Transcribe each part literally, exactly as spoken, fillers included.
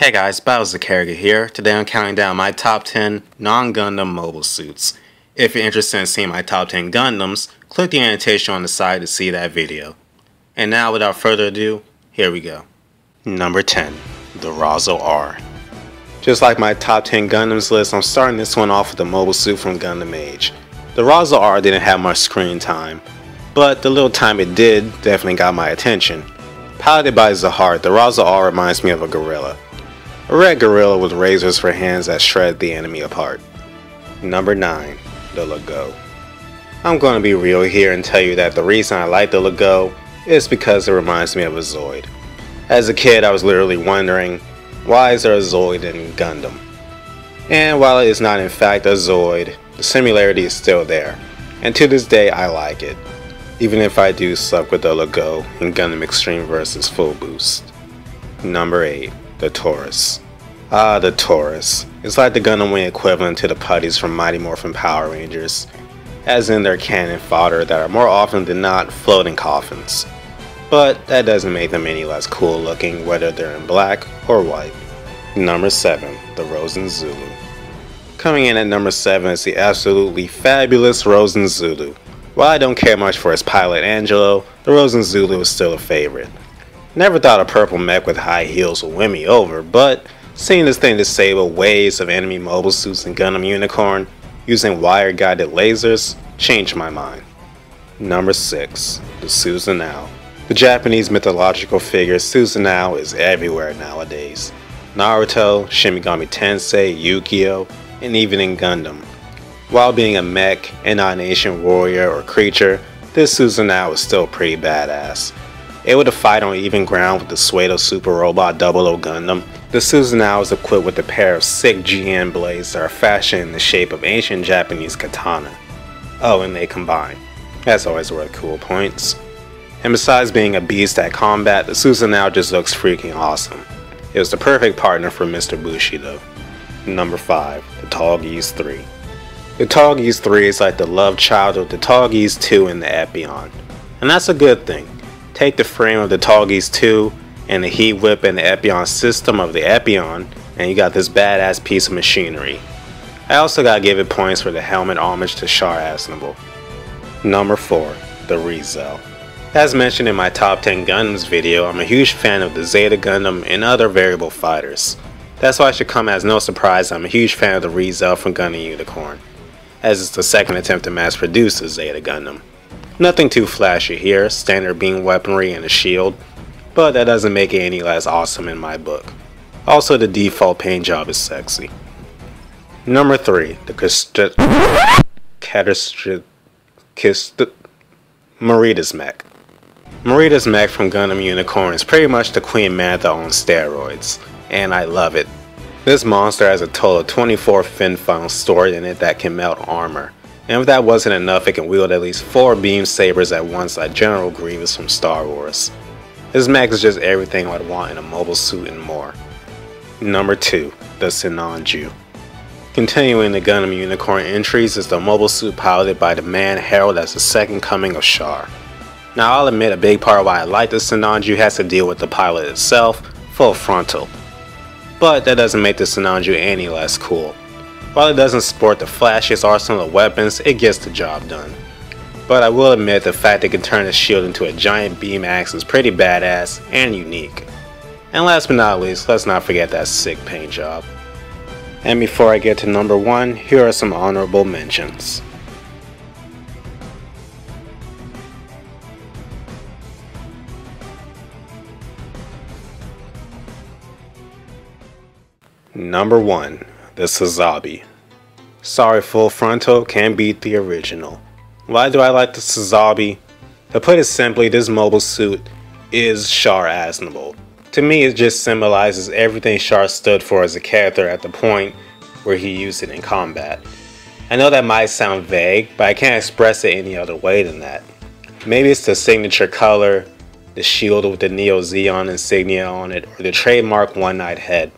Hey guys, BaoZakeruga here. Today I'm counting down my top ten non-Gundam mobile suits. If you're interested in seeing my top ten Gundams, click the annotation on the side to see that video. And now without further ado, here we go. Number ten. The Razor R. Just like my top ten Gundams list, I'm starting this one off with a mobile suit from Gundam Age. The Razor R didn't have much screen time, but the little time it did definitely got my attention. Piloted by Zahar, the Razor R reminds me of a gorilla. A red gorilla with razors for hands that shred the enemy apart. Number nine. The Lagowe. I'm going to be real here and tell you that the reason I like the Lagowe is because it reminds me of a Zoid. As a kid, I was literally wondering, why is there a Zoid in Gundam? And while it is not in fact a Zoid, the similarity is still there. And to this day, I like it. Even if I do suck with the Lagowe in Gundam Extreme vs Full Boost. Number eight. The Taurus. Ah, the Taurus. It's like the Gundam Wing equivalent to the putties from Mighty Morphin Power Rangers, as in their cannon fodder that are more often than not floating coffins. But that doesn't make them any less cool looking, whether they're in black or white. Number seven. The Rosen Zulu. Coming in at number seven is the absolutely fabulous Rosen Zulu. While I don't care much for his pilot Angelo, the Rosen Zulu is still a favorite. Never thought a purple mech with high heels would win me over, but seeing this thing disable waves of enemy mobile suits in Gundam Unicorn using wire guided lasers changed my mind. Number six. The Susanoo. The Japanese mythological figure Susanoo is everywhere nowadays. Naruto, Shin Megami Tensei, Yu-Gi-Oh, and even in Gundam. While being a mech and not an ancient warrior or creature, this Susanoo is still pretty badass. Able to fight on even ground with the Swayto Super Robot double oh Gundam, the Susanoo is equipped with a pair of sick G N blades that are fashioned in the shape of ancient Japanese katana. Oh, and they combine. That's always worth cool points. And besides being a beast at combat, the Susanoo just looks freaking awesome. It was the perfect partner for Mister Bushido. Number five. The Tallgeese three. The Tallgeese three is like the love child of the Tallgeese two and the Epion. And that's a good thing. Take the frame of the Tallgeese two and the heat whip and the Epion system of the Epion, and you got this badass piece of machinery. I also gotta give it points for the helmet homage to Char Aznable. Number four. The Rezel. As mentioned in my top ten Gundams video, I'm a huge fan of the Zeta Gundam and other variable fighters. That's why it should come as no surprise I'm a huge fan of the Rezel from Gundam Unicorn, as it's the second attempt to mass produce the Zeta Gundam. Nothing too flashy here, standard beam weaponry and a shield, but that doesn't make it any less awesome in my book. Also, the default paint job is sexy. Number three. The Kshatriya... Morita's mech. Morita's mech from Gundam Unicorn is pretty much the Queen Mantha on steroids, and I love it. This monster has a total of twenty-four fin funnels stored in it that can melt armor. And if that wasn't enough, it can wield at least four beam sabers at once like General Grievous from Star Wars. This mech is just everything I'd want in a mobile suit and more. Number two. The Sinanju. Continuing the Gundam Unicorn entries is the mobile suit piloted by the man heralded as the second coming of Char. Now I'll admit a big part of why I like the Sinanju has to deal with the pilot itself, Full Frontal. But that doesn't make the Sinanju any less cool. While it doesn't sport the flashiest arsenal of weapons, it gets the job done. But I will admit the fact it can turn a shield into a giant beam axe is pretty badass and unique. And last but not least, let's not forget that sick paint job. And before I get to number one, here are some honorable mentions. Number one. The Sazabi. Sorry, Full Frontal can't beat the original. Why do I like the Sazabi? To put it simply, this mobile suit is Char Aznable. To me, it just symbolizes everything Char stood for as a character at the point where he used it in combat. I know that might sound vague, but I can't express it any other way than that. Maybe it's the signature color, the shield with the Neo Zeon insignia on it, or the trademark one-eyed head.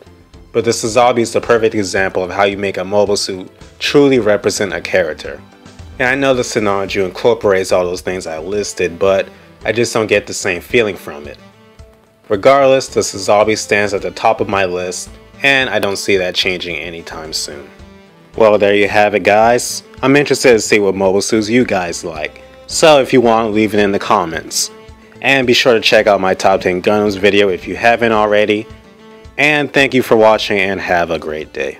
But the Sazabi is the perfect example of how you make a mobile suit truly represent a character. And I know the Sinanju incorporates all those things I listed, but I just don't get the same feeling from it. Regardless, the Sazabi stands at the top of my list, and I don't see that changing anytime soon. Well, there you have it guys. I'm interested to see what mobile suits you guys like, so if you want, leave it in the comments. And be sure to check out my top ten Gundams video if you haven't already. And thank you for watching and have a great day.